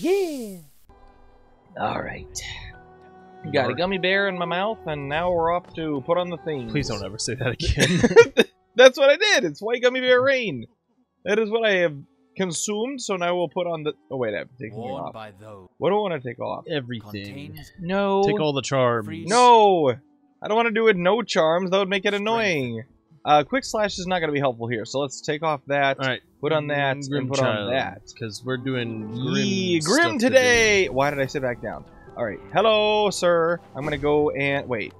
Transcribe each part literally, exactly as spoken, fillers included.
Yeah! Alright. Got a gummy bear in my mouth, and now we're off to put on the theme. Please don't ever say that again. That's what I did! It's White Gummy Bear Rain! That is what I have consumed, so now we'll put on the... Oh, wait, I have to take Worn off. By those. What do I want to take off? Everything. No. Take all the charms. Freeze. No! I don't want to do it no charms. That would make it Strength. annoying. Uh, quick slash is not going to be helpful here, so let's take off that, all right. put on that, Grimmchild, and put on that. Because we're doing Grim, Yee, grim today. today! Why did I sit back down? Alright, hello, sir. I'm going to go and... Wait.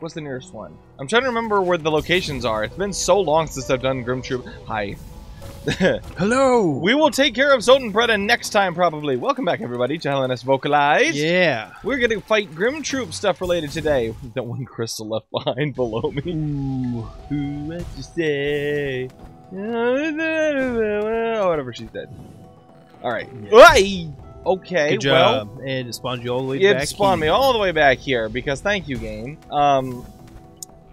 What's the nearest one? I'm trying to remember where the locations are. It's been so long since I've done Grimm Troupe. Hi. Hello! We will take care of Zoltan Preda next time, probably. Welcome back, everybody, to Hallownest Vocalized. Yeah. We're going to fight Grimm Troupe stuff related today. That one crystal left behind below me. Ooh. Ooh, what you say? Oh, whatever she said. All right. Yeah. Okay, Good job. well. And it spawned you all the way it back It spawned here. me all the way back here, because thank you, game. Um...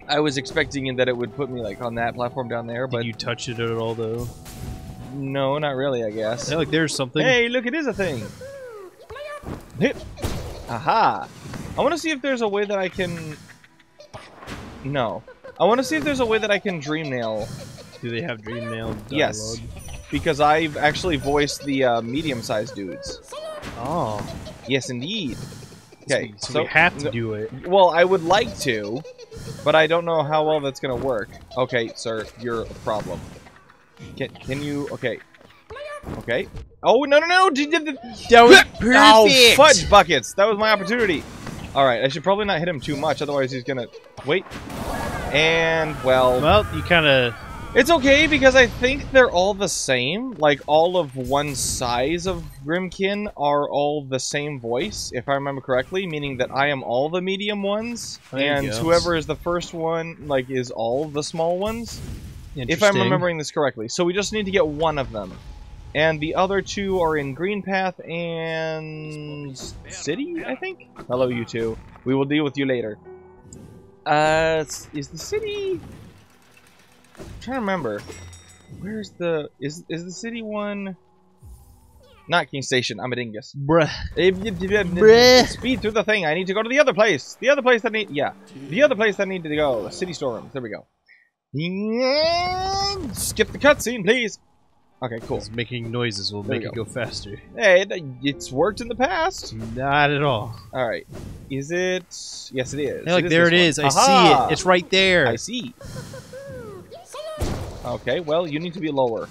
I was expecting that it would put me like on that platform down there, but... Did you touch it at all, though? No, not really, I guess. Yeah, like there's something. Hey, look, it is a thing. Hip. Aha. I want to see if there's a way that I can... No. I want to see if there's a way that I can Dream Nail. Do they have Dream Nail dialogue? Yes. Because I've actually voiced the uh, medium-sized dudes. Oh. Yes, indeed. Okay, so, so we have to do it. Well, I would like to, but I don't know how well that's gonna work. Okay, sir, you're a problem. Can can you? Okay, okay. Oh no no no! That was perfect. Oh, fudge buckets! That was my opportunity. All right, I should probably not hit him too much, otherwise he's gonna wait. And well, well, you kind of. It's okay, because I think they're all the same. Like, all of one size of Grimmkin are all the same voice, if I remember correctly, meaning that I am all the medium ones, and whoever is the first one, like, is all the small ones, if I'm remembering this correctly. So we just need to get one of them. And the other two are in Greenpath and... City, I think? Hello, you two. We will deal with you later. Uh, is the city... I'm trying to remember. Where's the... Is is the city one... Not King Station. I'm a dingus. Bruh. Bruh. Speed through the thing. I need to go to the other place. The other place that need... Yeah. The other place that needed to go. City storerooms. There we go. Skip the cutscene, please. Okay, cool. It's making noises will make it go faster. Hey, it's worked in the past. Not at all. All right. Is it... Yes, it is. Hey, look, there it is. I see it. It's right there. I see. Okay, well, you need to be lower.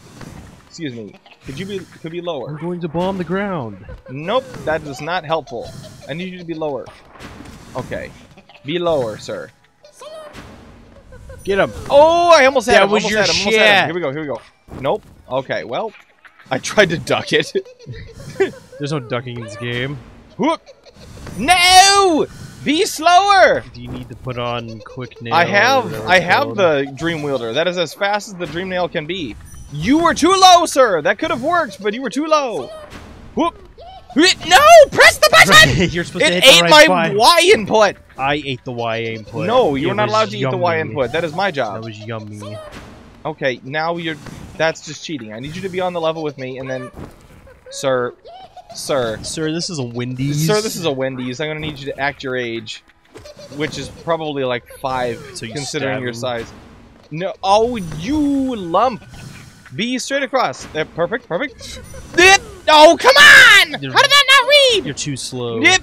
Excuse me. Could you be could be lower? We're going to bomb the ground. Nope, that is not helpful. I need you to be lower. Okay. Be lower, sir. Get him. Oh, I almost had that him. That was almost your shit. Here we go, here we go. Nope. Okay, well, I tried to duck it. There's no ducking in this game. Whoop. No! Be slower! Do you need to put on quick nail? I have I have the Dream Wielder. That is as fast as the Dream Nail can be. You were too low, sir! That could have worked, but you were too low. Whoop! No! Press the button! You're supposed it to hit ate the right my spot. Y input! I ate the Y input. No, you're not allowed to yummy. eat the Y input. That is my job. That was yummy. Okay, now you're... That's just cheating. I need you to be on the level with me, and then... Sir... Sir. Sir, this is a Wendy's. Sir, this is a Wendy's. I'm going to need you to act your age, which is probably like five, so you considering your size. No. Oh, you lump. Be straight across. Uh, perfect, perfect. Oh, come on! You're, How did that not read? You're too slow. Yep.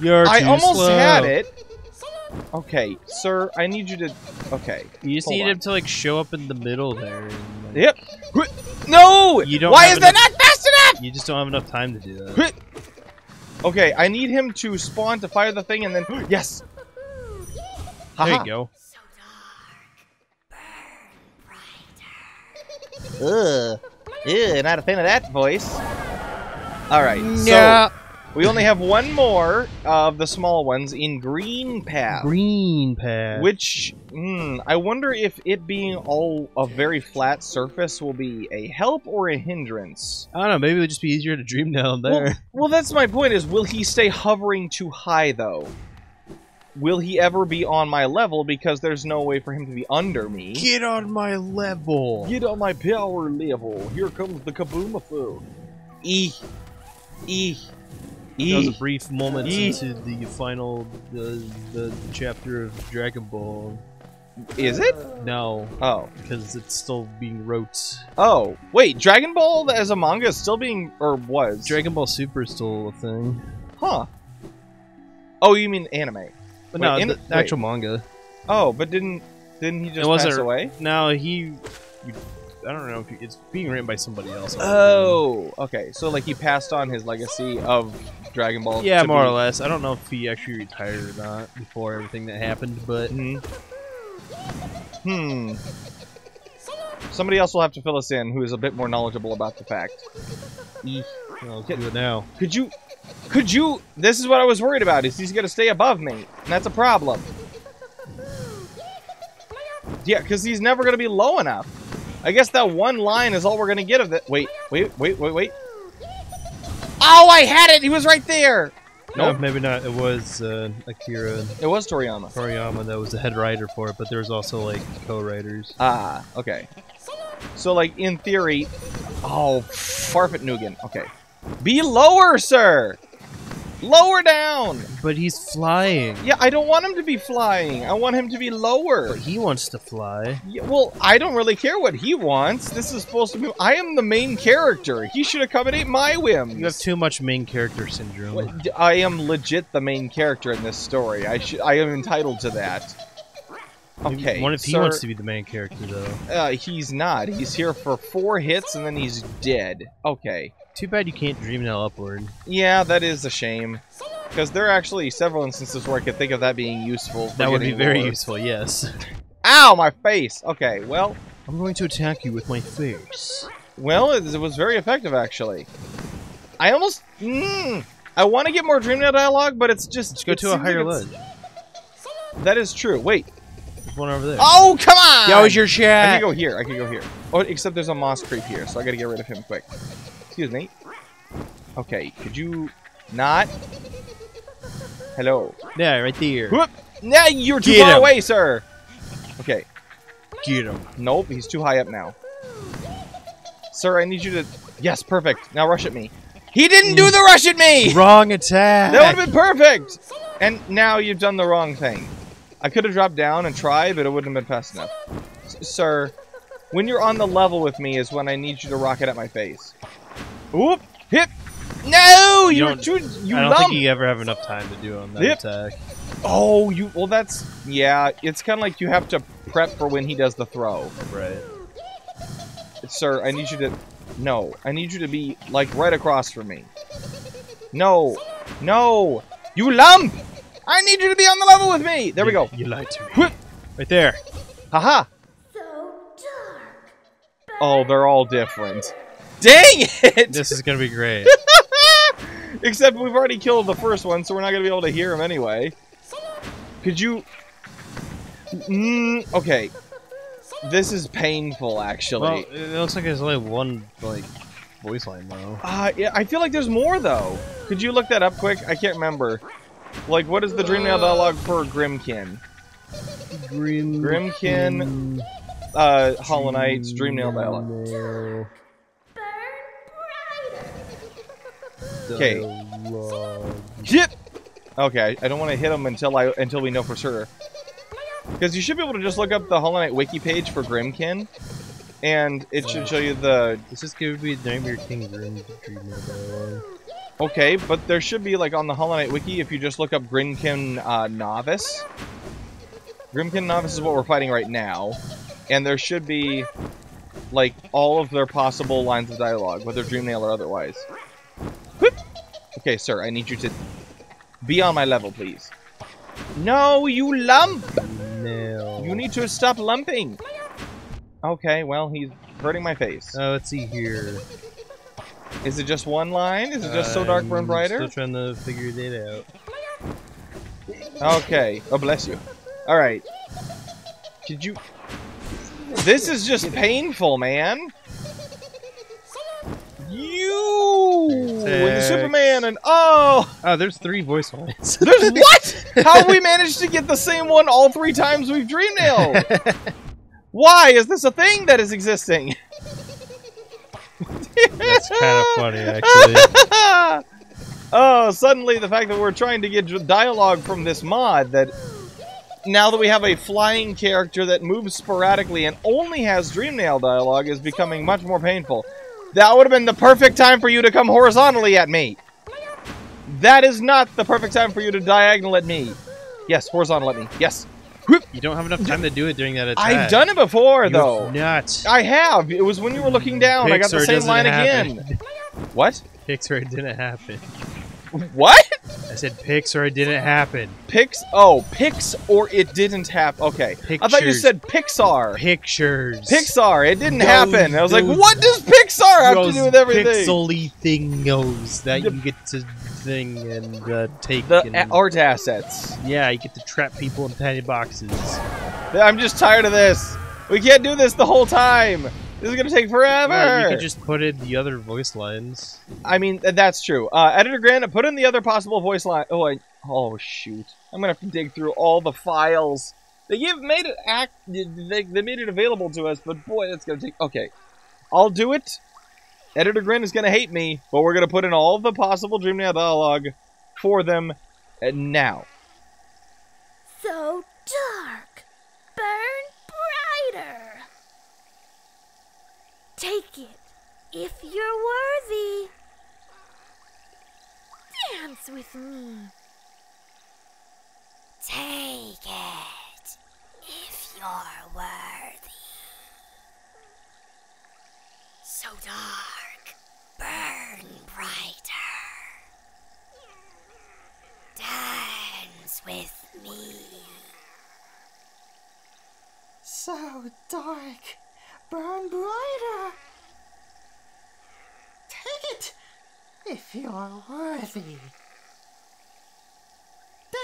You're too I almost slow. had it. Okay, sir, I need you to... Okay. You just Hold need on. him to, like, show up in the middle there. And, like, yep. No! You don't Why is that not fast enough? You just don't have enough time to do that. Okay, I need him to spawn to fire the thing and then... Yes! There you go. So dark. Burn brighter. Ugh. Ew, not a fan of that voice. Alright, no. so... We only have one more of the small ones in Greenpath. Greenpath. Which, mm, I wonder if it being all a very flat surface will be a help or a hindrance. I don't know. Maybe it would just be easier to dream down there. Well, well, that's my point is, will he stay hovering too high, though? Will he ever be on my level? Because there's no way for him to be under me. Get on my level. Get on my power level. Here comes the kaboomafoo. E. E. E. That was a brief moment e. into the final uh, the chapter of Dragon Ball. Is it? No. Oh. Because it's still being wrote. Oh. Wait, Dragon Ball as a manga is still being... or was? Dragon Ball Super is still a thing. Huh. Oh, you mean anime. But wait, no, an the actual wait. manga. Oh, but didn't... didn't he just pass a, away? No, he... I don't know if he, it's being written by somebody else. Oh, okay. So like he passed on his legacy of Dragon Ball. Yeah, more be. or less. I don't know if he actually retired or not before everything that happened, but mm-hmm. hmm. Somebody else will have to fill us in who is a bit more knowledgeable about the fact. Eesh. Well, let's do it now. Could you? Could you? This is what I was worried about. Is he's gonna stay above me? And that's a problem. Yeah, because he's never gonna be low enough. I guess that one line is all we're gonna get of that. Wait, wait, wait, wait, wait. Oh, I had it! He was right there! No, nope. Maybe not. It was uh, Akira. It was Toriyama. Toriyama, that was the head writer for it, but there was also, like, co-writers. Ah, okay. So, like, in theory... Oh, Farfetnugan. Okay. Be lower, sir! Lower down! But he's flying. Yeah, I don't want him to be flying. I want him to be lower. But he wants to fly. Yeah, well, I don't really care what he wants. This is supposed to be... I am the main character. He should accommodate my whims. You have too much main character syndrome. Well, I am legit the main character in this story. I should. I am entitled to that. Okay, What if he sir, wants to be the main character, though? Uh, he's not. He's here for four hits, and then he's dead. Okay. Too bad you can't Dream Nail upward. Yeah, that is a shame. Because there are actually several instances where I could think of that being useful. That would be very lower. useful, yes. Ow, my face! Okay, well... I'm going to attack you with my face. Well, it, it was very effective, actually. I almost... Mm, I want to get more Dream Nail dialogue, but it's just... Let's go to a higher ledge. That is true. Wait. One over there. Oh, come on! That was your chat! I can go here. I can go here. Oh, except there's a moss creep here, so I gotta get rid of him quick. Excuse me. Okay, could you not? Hello. Yeah, right there. Whoop! Nah, you're too far away, sir! Okay. Get him. Nope, he's too high up now. Sir, I need you to... Yes, perfect. Now rush at me. He didn't do the rush at me! Wrong attack! That would've been perfect! And now you've done the wrong thing. I could have dropped down and tried, but it wouldn't have been fast enough. S sir, when you're on the level with me is when I need you to rocket at my face. Whoop! Hip! No! You were too... You I don't lump. think you ever have enough time to do on that hip. attack. Oh, you... Well, that's... Yeah, it's kind of like you have to prep for when he does the throw. Right. Sir, I need you to... No. I need you to be, like, right across from me. No. No! You lump! I need you to be on the level with me! There you, we go. You lied to me. Right there. Haha. So dark. Oh, they're all different. Dang it! This is gonna be great. Except we've already killed the first one, so we're not gonna be able to hear him anyway. Could you... Mm, okay. This is painful, actually. Well, it looks like there's only one, like, voice line, though. Uh, yeah, I feel like there's more, though. Could you look that up quick? I can't remember. Like, what is the Dream Nail dialogue for Grimmkin? Grim... Grimmkin... Uh, Hollow Knight's Dream Nail dialogue. Okay. Yep. Okay, I don't want to hit him until I until we know for sure. Because you should be able to just look up the Hollow Knight wiki page for Grimmkin, and it should show you the... This is going to be Nightmare King Grimm Dream Nail dialogue. Okay, but there should be, like, on the Hollow Knight wiki, if you just look up Grimmkin uh, Novice. Grimmkin Novice is what we're fighting right now. And there should be, like, all of their possible lines of dialogue, whether Dream Nail or otherwise. Whoop! Okay, sir, I need you to be on my level, please. No, you lump! No. You need to stop lumping! Okay, well, he's hurting my face. Oh, let's see here. Is it just one line? Is it just uh, so dark, burn brighter? I'm still trying to figure it out. Okay. Oh, bless you. All right. Did you... This is just painful, man. You... With the Superman and... Oh! Oh, there's three voice lines. There's what? How have we managed to get the same one all three times we've Dream Nailed? Why is this a thing that is existing? It's kind of funny, actually. Oh, suddenly the fact that we're trying to get dialogue from this mod, that now that we have a flying character that moves sporadically and only has Dream Nail dialogue, is becoming much more painful. That would have been the perfect time for you to come horizontally at me. That is not the perfect time for you to diagonal at me. Yes, horizontal at me. Yes. You don't have enough time to do it during that attack. I've done it before, though. Nuts. I have. It was when you were looking down. Pixar I got the same line happen. again. What? Pixar didn't happen. What? I said Pix or it didn't happen. Pix? Oh, Pix or it didn't happen. Okay. Pictures. I thought you said Pixar. Pictures. Pixar. It didn't those, happen. I was like, what does Pixar have to do with everything? Pixely thingos that you get to thing and uh, take. The and, art assets. Yeah, you get to trap people in tiny boxes. I'm just tired of this. We can't do this the whole time. This is going to take forever! Yeah, you could just put in the other voice lines. I mean, that's true. Uh, Editor Grin, put in the other possible voice line. Oh, I, oh shoot. I'm going to have to dig through all the files. They have made it act. They, they made it available to us, but boy, that's going to take... Okay. I'll do it. Editor Grin is going to hate me, but we're going to put in all the possible Dream Nail dialogue for them now. So dark. Burn brighter. Take it, if you're worthy. Dance with me. Take it, if you're worthy. So dark, burn brighter. Dance with me. So dark. Burn brighter. Take it, if you're worthy.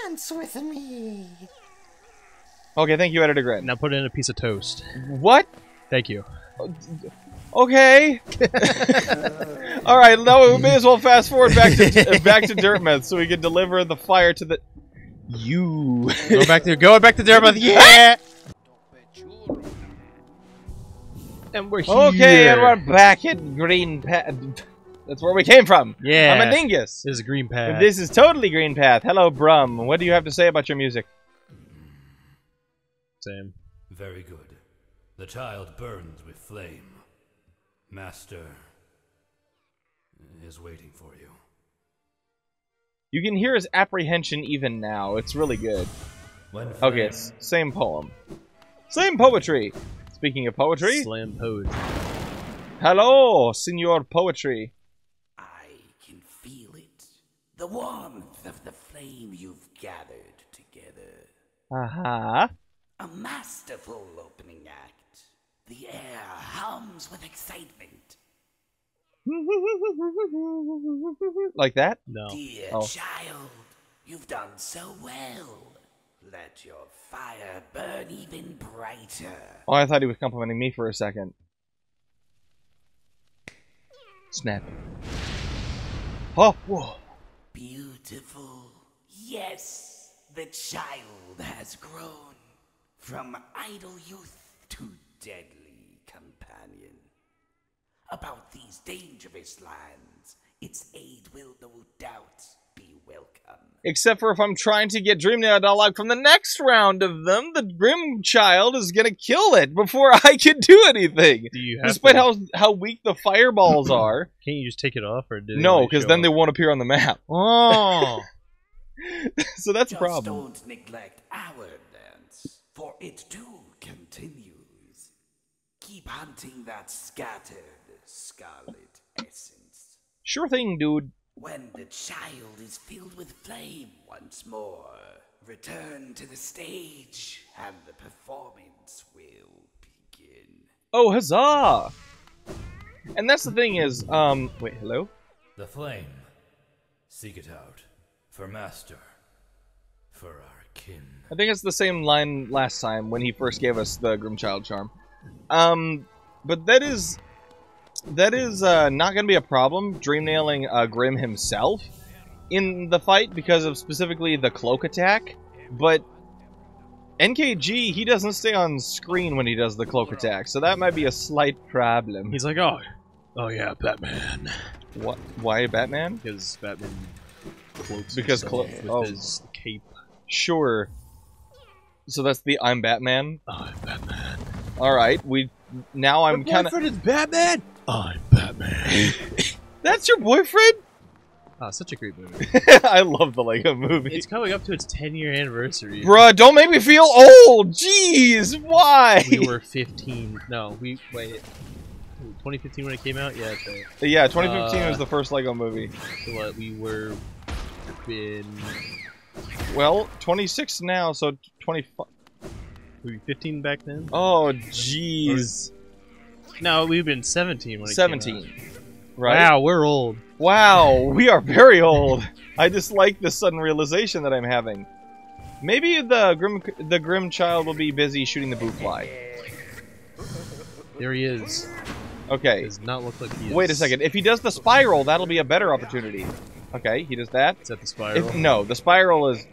Dance with me. Okay, thank you, Editor Grin. Now put in a piece of toast. What? Thank you. Okay. All right, now we may as well fast forward back to back to Dirtmouth so we can deliver the fire to the you. Go back to go back to Dirtmouth. Yeah. And we're here. Okay, and we're back at Greenpath. That's where we came from. Yeah. I'm a dingus. This is Greenpath. This is totally Greenpath. Hello, Brum. What do you have to say about your music? Same. Very good. The child burns with flame. Master is waiting for you. You can hear his apprehension even now. It's really good. When flame... Okay, it's same poem. Same poetry. Speaking of poetry, slam poetry. Hello, Signor Poetry. I can feel it. The warmth of the flame you've gathered together. Uh-huh. A masterful opening act. The air hums with excitement. Like that? No. Dear oh. child, you've done so well. Let your fire burn even brighter. Oh, I thought he was complimenting me for a second. Snap. Oh, whoa. Beautiful. Yes, the child has grown from idle youth to deadly companion. About these dangerous lands, its aid will no doubt be welcome. Except for if I'm trying to get Dream Nail dialogue from the next round of them, the Grimmchild is gonna kill it before I can do anything. Do you have Despite to... how how weak the fireballs are. Can't you just take it off, or do they no? Because then up? They won't appear on the map. Oh, so that's just a problem. Don't neglect our dance, for it too continues. Keep hunting that scattered scarlet essence. Sure thing, dude. When the child is filled with flame once more, return to the stage, and the performance will begin. Oh, huzzah! And that's the thing is, um, wait, hello? The flame. Seek it out. For master. For our kin. I think it's the same line last time when he first gave us the Grimmchild charm. Um, but that is... That is uh, not going to be a problem, Dream Nailing uh, Grimm himself in the fight because of specifically the cloak attack, but N K G, he doesn't stay on screen when he does the cloak attack, so that might be a slight problem. He's like, oh, Oh yeah, Batman. What? Why Batman? Because Batman cloaks because clo with oh. his cape. Sure. So that's the I'm Batman? I'm Batman. Alright, we... Now I'm kinda... My boyfriend is Batman! I'm Batman. That's your boyfriend? Ah, oh, such a great movie. I love the LEGO movie. It's coming up to its ten year anniversary. Bruh, don't make me feel old! Jeez, why? We were fifteen. No, we... Wait... twenty fifteen when it came out? Yeah, okay. Yeah, twenty fifteen uh, was the first LEGO movie. What, we were... in... Well, twenty-six now, so twenty-five. We were fifteen back then? Oh, jeez. No, we've been seventeen when it seventeen. Came out. Right? Wow, we're old. Wow, we are very old. I dislike this sudden realization that I'm having. Maybe the Grimm, the Grimmchild will be busy shooting the Boofly. There he is. Okay. Does not look like he is. Wait a second. If he does the spiral, that'll be a better opportunity. Okay, he does that. Is that the spiral? If, no, the spiral is...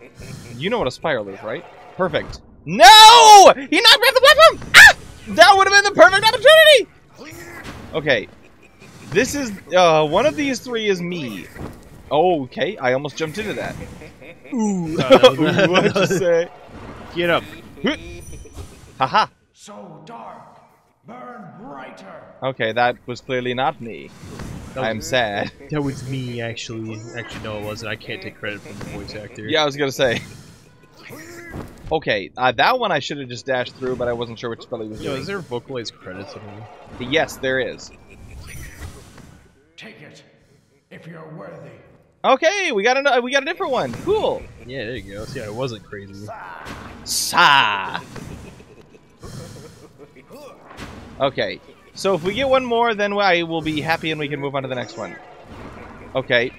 You know what a spiral is, right? Perfect. No! He knocked me off the platform! Ah! That would have been the perfect opportunity! Okay. This is... Uh, one of these three is me. Oh, okay. I almost jumped into that. Ooh. Uh, Ooh what'd you say? Get up. Haha. So dark. Burn brighter. Okay, that was clearly not me. I'm sad. That was me, actually. Actually, no, it wasn't. I can't take credit from the voice actor. Yeah, I was gonna say. Okay, uh, that one I should have just dashed through, but I wasn't sure which spell he was doing. Yo, is there Vocalized credits in here? Yes, there is. Take it, if you're worthy. Okay, we got a we got a different one. Cool. Yeah, there you go. Yeah, it wasn't crazy. Sa. Okay. So if we get one more, then I will be happy and we can move on to the next one. Okay.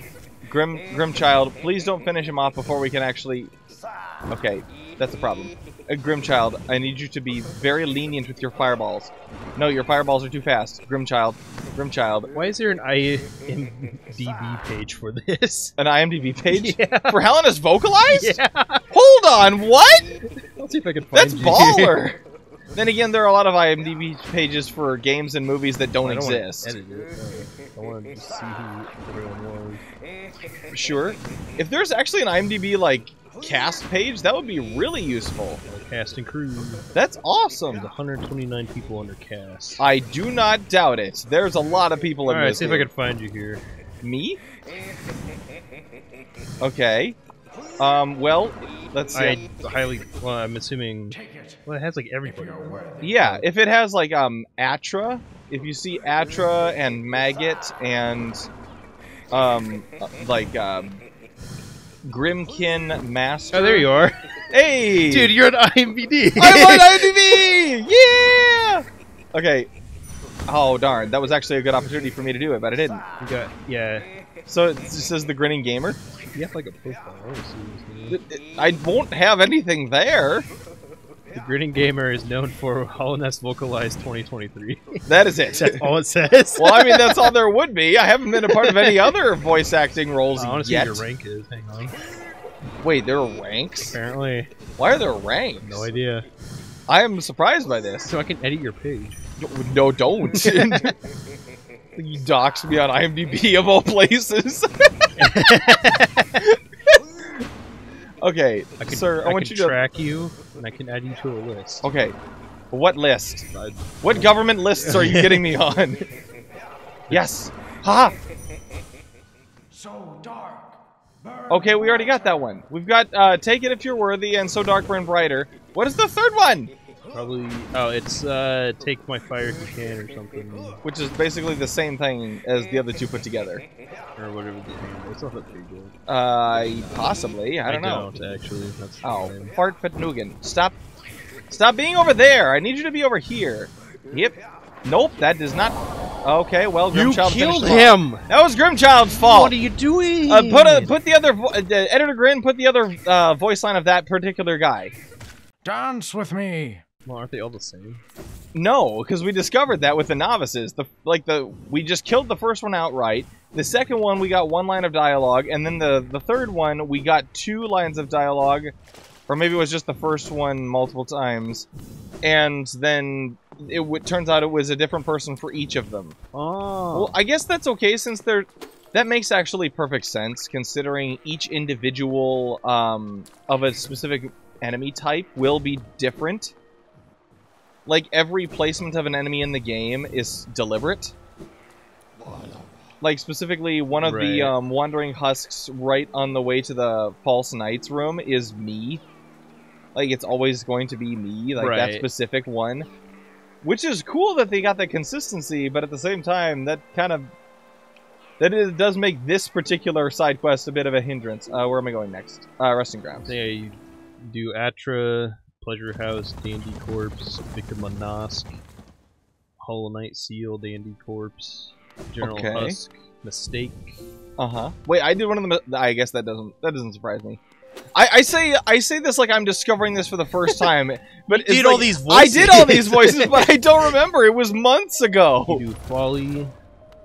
Grimm, Grimmchild, please don't finish him off before we can actually... Okay, that's a problem. Uh, Grimmchild, I need you to be very lenient with your fireballs. No, your fireballs are too fast. Grimmchild, Grimmchild. Why is there an I M D B page for this? An I M D B page? Yeah. For Hallownest Vocalized? Yeah. Hold on, what? Let's see if I can find that's you. Baller! Then again, there are a lot of I M D B pages for games and movies that don't, I don't exist. Want to edit it. I want to see who everyone was. Sure. If there's actually an I M D B like cast page, that would be really useful. Cast and crew. That's awesome. There's one hundred twenty-nine people under cast. I do not doubt it. There's a lot of people in this. All right, see if I can find you here. Me? Okay. Um. Well, let's see. I highly. Well, I'm assuming. Well, it has like everybody. Yeah, if it has like um Atra, if you see Atra and Maggit and um like um Grimmkin Master. Oh, there you are. Hey, dude, you're an I M D B. I'm on I M D B. Yeah. Okay. Oh darn, that was actually a good opportunity for me to do it, but I didn't. You got, yeah. So it says the Grinning Gamer. You have like a profile. I won't have anything there. The Grinning Gamer is known for Hallownest Vocalized twenty twenty-three. That is it. That's all it says. Well, I mean, that's all there would be. I haven't been a part of any other voice acting roles yet. I want to see what your rank is. Hang on. Wait, there are ranks? Apparently. Why are there ranks? No idea. I am surprised by this. So I can edit your page. No, don't. You dox me on I M D B of all places. Okay, I can, sir, I, I want can you to track you, and I can add you to a list. Okay, what list? What government lists are you getting me on? Yes, ha! So dark. Okay, we already got that one. We've got uh, take it if you're worthy, and so dark burn brighter. What is the third one? Probably. Oh, it's uh, take my fire if you can, or something. Which is basically the same thing as the other two put together. Or whatever the name is. It's not that big deal. Uh, possibly. I don't I know. Don't, actually. That's oh, Fart Fatnugan. Stop. Stop being over there. I need you to be over here. Yep. Nope. That does not. Okay. Well, Grimmchild you killed him. Off. That was Grimmchild's fault. What are you doing? Uh, put a, put the other vo uh, Editor Grin. Put the other uh, voice line of that particular guy. Dance with me. Well, aren't they all the same? No, because we discovered that with the novices. The like the we just killed the first one outright. The second one we got one line of dialogue, and then the the third one we got two lines of dialogue Or maybe it was just the first one multiple times. And then it w turns out it was a different person for each of them. Oh. Well, I guess that's okay since they're... That makes actually perfect sense, considering each individual um, of a specific enemy type will be different. Like, every placement of an enemy in the game is deliberate. Like, specifically, one of right. the um, Wandering Husks right on the way to the False Knight's room is me. Like, it's always going to be me, like, right. that specific one. Which is cool that they got that consistency, but at the same time, that kind of... That is, does make this particular side quest a bit of a hindrance. Uh, where am I going next? Uh, Resting Grounds. Yeah, you do Atra, Pleasure House, Dandy Corpse, Victim of Nosk, Hollow Knight Seal, Dandy Corpse, General okay. Husk, Mistake. Uh huh. Wait, I did one of the. I guess that doesn't that doesn't surprise me. I, I say I say this like I'm discovering this for the first time, but you did like, all these voices. I did all these voices, but I don't remember. It was months ago. You do Folly.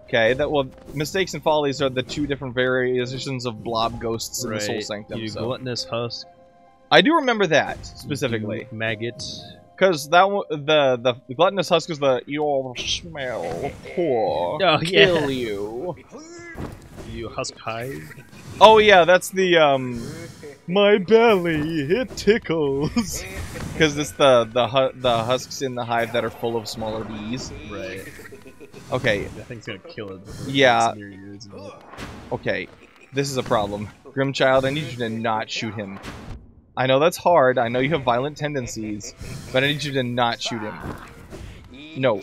Okay, that well, Mistakes and Follies are the two different variations of blob ghosts in right. the Soul Sanctum. You so. Gluttonous Husk. I do remember that specifically. Maggit. Because that one, the, the the Gluttonous Husk is the you'll smell poor, oh, yeah. kill you. You Husk Hive. Oh yeah, that's the um. My belly it tickles. Because it's the the hu the husks in the hive that are full of smaller bees. Right. Okay. That thing's gonna kill it. Yeah. Years, okay. This is a problem. Grimmchild, I need you to not shoot him. I know that's hard. I know you have violent tendencies, but I need you to not shoot him. No.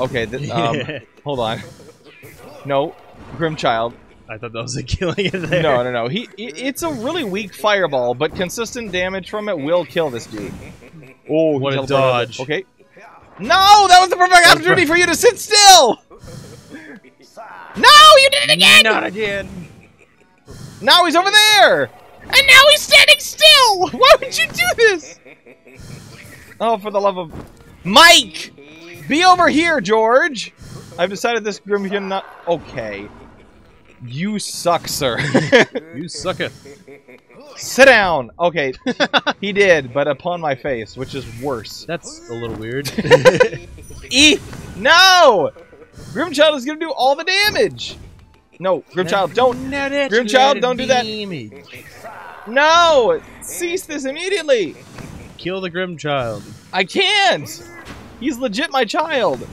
Okay. Th um, hold on. No, Grimmchild. I thought that was a killing it there. No, no, no. He, it, it's a really weak fireball, but consistent damage from it will kill this dude. Oh, what a dodge. Okay. No, that was the perfect opportunity for you to sit still! No, you did it again! Not again. Now he's over there! And now he's standing still! Why would you do this? Oh, for the love of... Mike! Be over here, George! I've decided this Grimmkin not... Okay. You suck, sir. You sucketh. Sit down! Okay, he did, but upon my face, which is worse. That's a little weird. E! No! Grimmchild is gonna do all the damage! No, Grimmchild, don't! Grimmchild, don't do that! No! Cease this immediately! Kill the Grimmchild. I can't! He's legit my child!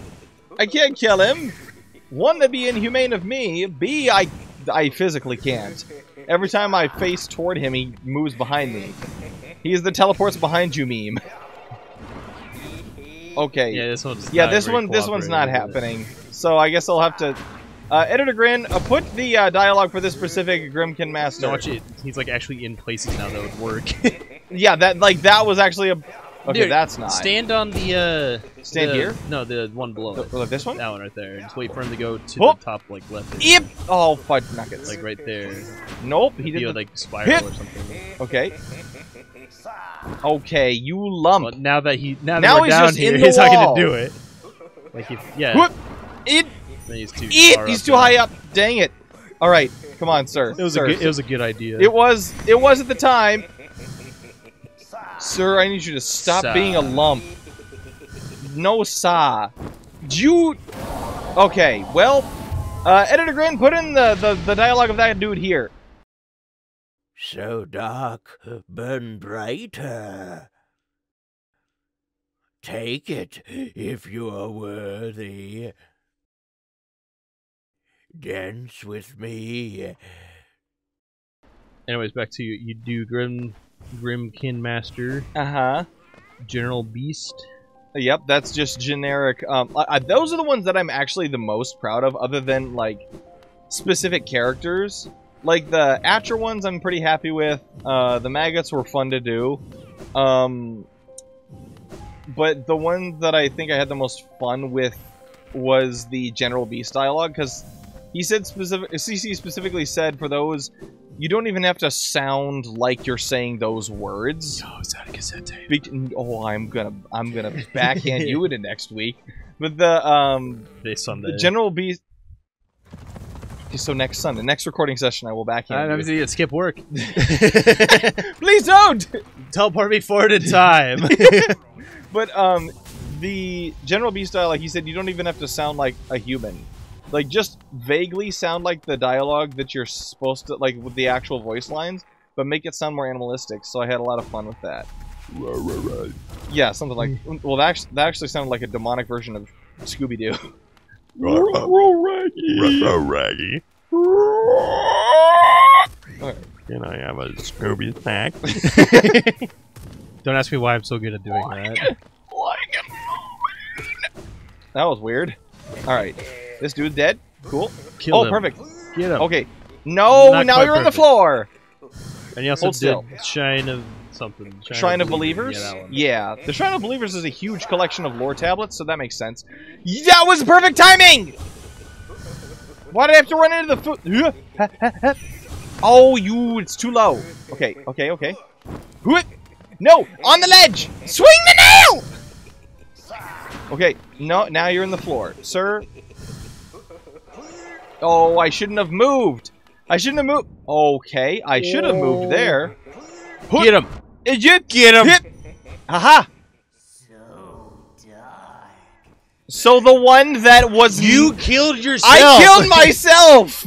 I can't kill him! One, that'd be inhumane of me. B, I, I physically can't. Every time I face toward him, he moves behind me. He is the teleports behind you meme. Okay. Yeah, this one's yeah, this one, this one's not happening. So I guess I'll have to. Uh, Editor Grin, uh, put the uh, dialogue for this specific Grimmkin Master. No, watch it. He's like actually in places now that would work. Yeah, that like that was actually a. Okay, dude, that's not. Stand on the. Uh, stand the, here? No, the one below. The, it. This one? That one right there. Just wait for him to go to oh. the top, like left. Yep. Oh, fudge nuggets. Like right there. Nope. He did the, like spiral hip. Or something. Okay. Okay, you lump. Well, now that he now, now that we're he's down just here, in he's wall. Not gonna do it. Like if yeah. Whoop. It. Then he's too. It. Far he's up too high up. Dang it! All right, come on, sir. It was sir. a good, it was a good idea. It was it was at the time. Sir, I need you to stop Sa. being a lump. No, sa. You... Okay, well... Uh, Editor Grin, put in the, the, the dialogue of that dude here. So dark, burn brighter. Take it, if you are worthy. Dance with me. Anyways, back to you. You do Grim... Grimmkin Master. Uh-huh. General Beast. Yep, that's just generic. Um, I, I, those are the ones that I'm actually the most proud of, other than, like, specific characters. Like, the Atra ones I'm pretty happy with. Uh, the Maggots were fun to do. Um, but the one that I think I had the most fun with was the General Beast dialogue, because he said specific... C C specifically said for those... You don't even have to sound like you're saying those words. No, it's not a cassette tape. Be oh, I'm gonna, I'm gonna backhand you into next week. But the um, this Sunday, the General Beast. So next Sunday, next recording session, I will back in. I don't see it. Skip work. Please don't. Teleport me forward in time. But um, the General Beast dialogue, he said, you don't even have to sound like a human. Like, just vaguely sound like the dialogue that you're supposed to, like, with the actual voice lines, but make it sound more animalistic, so I had a lot of fun with that. Right, right, right. Yeah, something like, well, that actually, that actually sounded like a demonic version of Scooby Doo. Raggy. Can I have a Scooby snack? Don't ask me why I'm so good at doing that. That was weird. Alright. This dude's dead. Cool. Kill oh, him. Perfect. Get him. Okay. No, Not now you're perfect. on the floor. And he also Hold did still. Shine of something. Shine, Shrine of Believers? Believers? Yeah, yeah. The Shrine of Believers is a huge collection of lore tablets, so that makes sense. That was perfect timing! Why did I have to run into the foot? Oh, you, it's too low. Okay, okay, okay. No, on the ledge! Swing the nail! Okay, no, now you're in the floor. Sir? Oh, I shouldn't have moved. I shouldn't have moved. Okay, I should have moved there. Get him! Get him! Hit. Aha! So dark. So the one that was you killed yourself. I killed myself.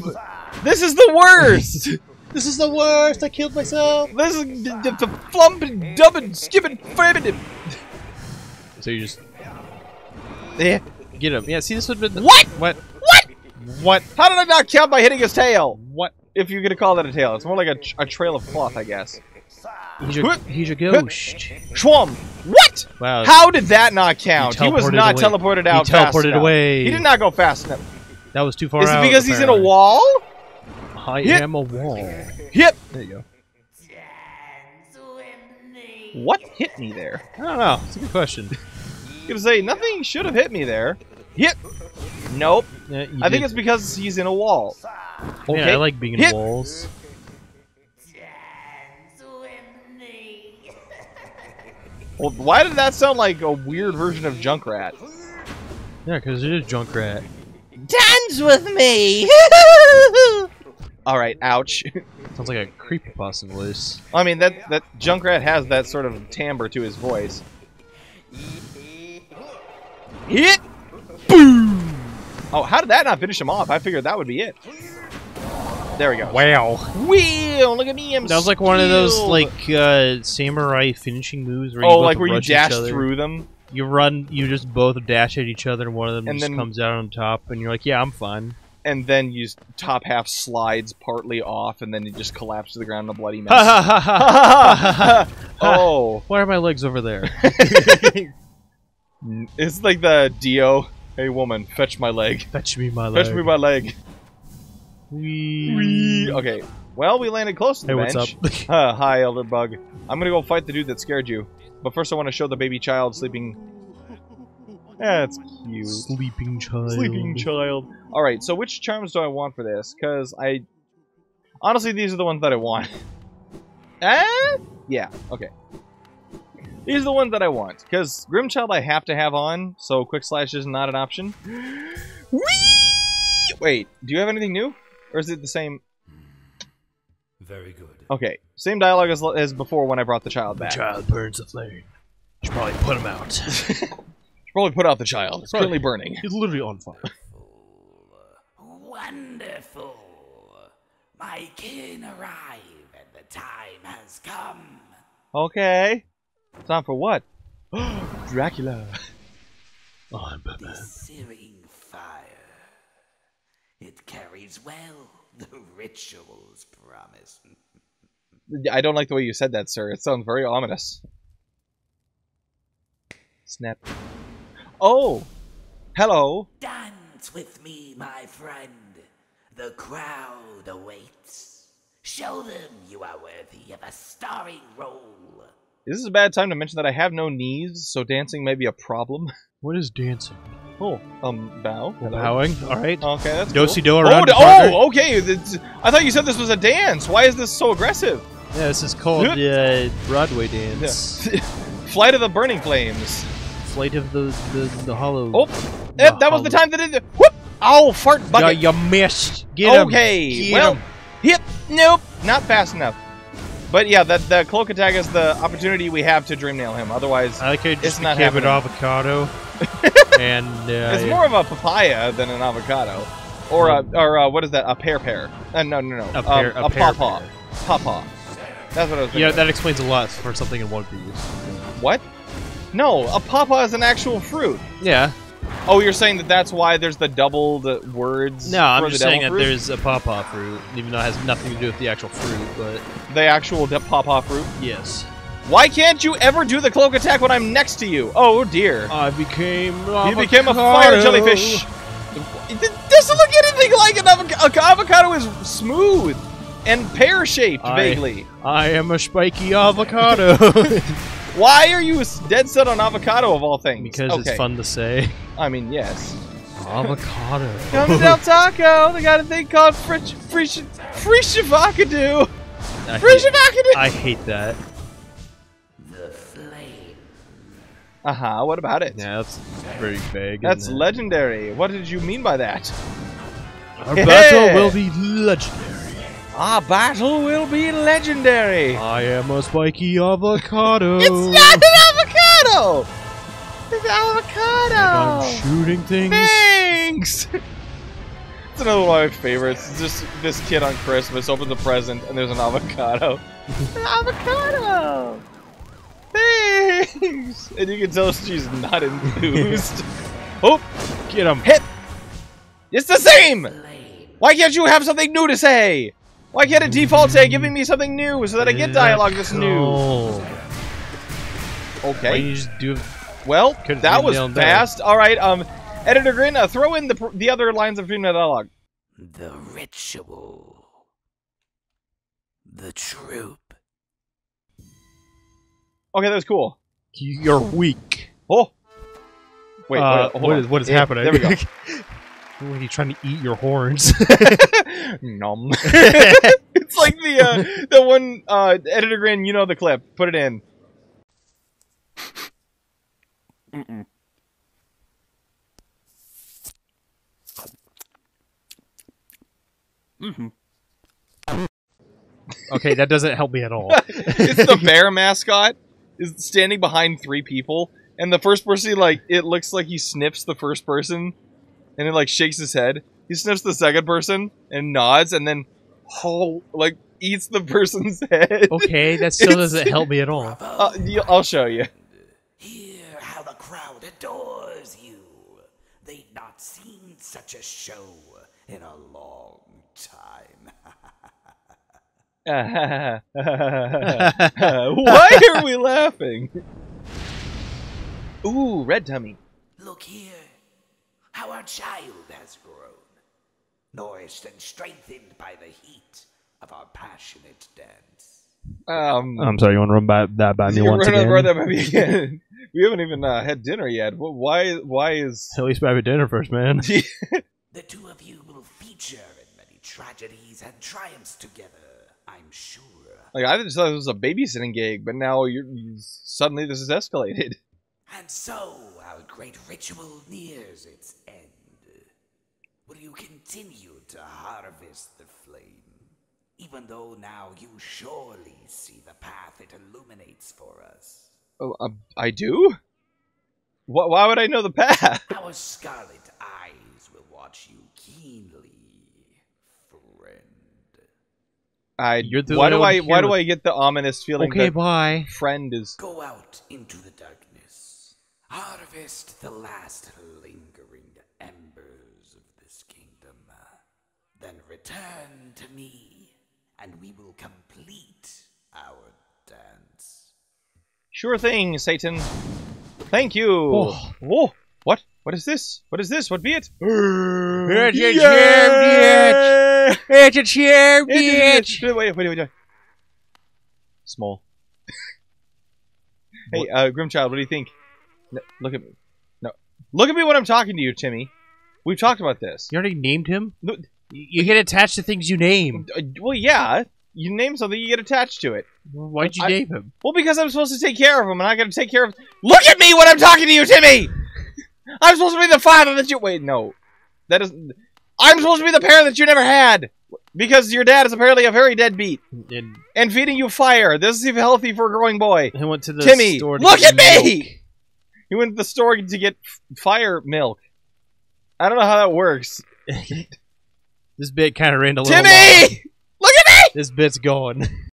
This is the worst. This is the worst. I killed myself. This is the flump and dub and skip and frame him. So you just yeah, get him. Yeah. See, this would have been the... what? What? What? What? How did I not count by hitting his tail? What? If you're gonna call that a tail, it's more like a, tra a trail of cloth, I guess. He's your, he's your ghost. Schwam! What? Wow. How did that not count? He, he was not away. teleported out he fast teleported enough. away. He did not go fast enough. That was too far Is out. Is it because apparently. he's in a wall? I Hip. am a wall. Hip! There you go. What hit me there? I don't know. It's a good question. I'm gonna say, nothing should have hit me there. Hip! Nope. Yeah, I did. think it's because he's in a wall. Okay. Yeah, I like being in Hip. walls. Well, why did that sound like a weird version of Junkrat? Yeah, because it is Junkrat. Dance with me! Alright, ouch. Sounds like a creepypasta voice. I mean, that, that Junkrat has that sort of timbre to his voice. Hit! Boom! Oh, how did that not finish him off? I figured that would be it. There we go. Wow. Wheel! Look at me, I'm That was like skilled. one of those, like, uh, samurai finishing moves where you Oh, like where you dash through them? You run, you just both dash at each other and one of them and just then, comes out on top and you're like, yeah, I'm fine. And then you top half slides partly off and then it just collapses to the ground in a bloody mess. Ha ha ha ha! Oh. Why are my legs over there? It's like the Dio, hey woman, fetch my leg. Fetch me my leg. Fetch me my leg. Wee. Wee. Okay, well, we landed close to the hey, bench. What's up? uh, hi, Elderbug. I'm gonna go fight the dude that scared you. But first I want to show the baby child sleeping. That's cute. Sleeping child. Sleeping child. Alright, so which charms do I want for this? Because I... honestly, these are the ones that I want. Eh? Yeah, okay. These are the ones that I want. Because Grimmchild I have to have on, so Quick Slash is not an option. Whee! Wait, do you have anything new? Or is it the same? Very good. Okay, same dialogue as, as before when I brought the child back. The child burns the flame. Should probably put him out. Should probably put out the child. It's probably, currently burning. It's literally on fire. Wonderful. My kin arrive and the time has come. Okay. Time for what? Dracula. Oh, I'm Batman. The searing fire. It carries well the rituals promise. I don't like the way you said that, sir. It sounds very ominous. Snap. Oh! Hello! Dance with me, my friend. The crowd awaits. Show them you are worthy of a starring role. This is a bad time to mention that I have no knees, so dancing may be a problem. What is dancing? Oh, um, bow. Hello. Bowing. All right. Okay, that's cool. Do-si-do around. Oh, oh okay. It's, I thought you said this was a dance. Why is this so aggressive? Yeah, this is called the uh, Broadway dance. Yeah. Flight of the Burning Flames. Flight of the the, the hollow. Oh, the that hollow. was the time that it. Whoop! Oh, fart bucket! Yeah, you missed. Get okay. Him. Get well, him. Yep. Nope. Not fast enough. But yeah, the the cloak attack is the opportunity we have to dream nail him. Otherwise, I could just give it avocado. And uh, it's more of a papaya than an avocado, or um, a or a, what is that? A pear pear? Uh, no, no, no. A pear, um, a, a pear, pawpaw. Pear. Pawpaw. That's what I was thinking. Yeah, that explains a lot for something in one piece. What? No, a pawpaw is an actual fruit. Yeah. Oh, you're saying that that's why there's the doubled words? No, I'm for just the saying that fruit? There's a pawpaw fruit, even though it has nothing to do with the actual fruit, but... The actual pawpaw fruit? Yes. Why can't you ever do the cloak attack when I'm next to you? Oh, dear. I became... You became a fire jellyfish. It doesn't look anything like an avocado. Avocado is smooth and pear-shaped, vaguely. I am a spiky avocado. Why are you dead set on avocado of all things? Because okay. It's fun to say. I mean, yes. Avocado. Come to Del Taco. They got a thing called French Frish Avocado. Frish Avocado. I hate that. The flame. Uh huh. What about it? Yeah, that's very vague. That's isn't it? Legendary. What did you mean by that? Our yeah. battle will be legendary. Our battle will be legendary! I am a spiky avocado! It's not an avocado! It's an avocado! And I'm shooting things! Thanks! It's another one of my favorites. It's just this kid on Christmas opens a present and there's an avocado. An avocado! Thanks! And you can tell she's not enthused. Oh! Get him! Hit! It's the same! Why can't you have something new to say? Why can't it default to giving me something new so that I get dialogue that's new? Okay. Why you just do well, that was fast. All right, um, Editor Grin, uh, throw in the the other lines of Dream Nail dialogue. The ritual, the troupe. Okay, that was cool. You're weak. Oh. Wait. Uh, wait what on. is what is yeah, happening? There we go. What are you trying to eat your horns? Nom. It's like the uh, the one uh, Editor Grin. You know the clip. Put it in. Mm-mm. Mm-hmm. Okay, that doesn't help me at all. It's the bear mascot is standing behind three people, and the first person he, like it looks like he sniffs the first person. And it like shakes his head. He sniffs the second person and nods, and then, oh, like eats the person's head. Okay, that still doesn't help me at all. Uh, I'll show you. Hear how the crowd adores you. They've not seen such a show in a long time. Why are we laughing? Ooh, red tummy. Look here. How our child has grown, nourished and strengthened by the heat of our passionate dance. Um, I'm sorry, you want to run by, that by me once again? Run that by me again. We haven't even uh, had dinner yet. Why? Why is? At least have dinner first, man. The two of you will feature in many tragedies and triumphs together. I'm sure. Like I just thought it was a babysitting gig, but now you're, you suddenly this is escalated. And so our great ritual nears its end. Will you continue to harvest the flame, even though now you surely see the path it illuminates for us? Oh, um, I do? Wh why would I know the path? Our scarlet eyes will watch you keenly, friend. I. You're the why do I? Why do I get the ominous feeling? Okay, that bye. Friend is. Go out into the darkness. Harvest the last lingering embers of this kingdom, then return to me, and we will complete our dance. Sure thing, Satan. Thank you. Oh. Whoa. What? What is this? What is this? What be it? It's a chair, bitch. It's a chair, bitch. Wait, wait, wait, wait. Small. Hey, uh, Grimmchild, what do you think? No, look at me. No, look at me when I'm talking to you, Timmy. We've talked about this. You already named him? No, you get attached to things you name. Well, yeah. You name something, you get attached to it. Well, why'd you I, name him? Well, because I'm supposed to take care of him, and I gotta take care of... Look at me when I'm talking to you, Timmy! I'm supposed to be the father that you... Wait, no. That is... I'm supposed to be the parent that you never had! Because your dad is apparently a very deadbeat. And, and feeding you fire. This is even healthy for a growing boy. He went to the Timmy, store to look get at milk. me! He went to the store to get fire milk. I don't know how that works. This bit kind of ran a little Timmy! Long. Look at me! This bit's going.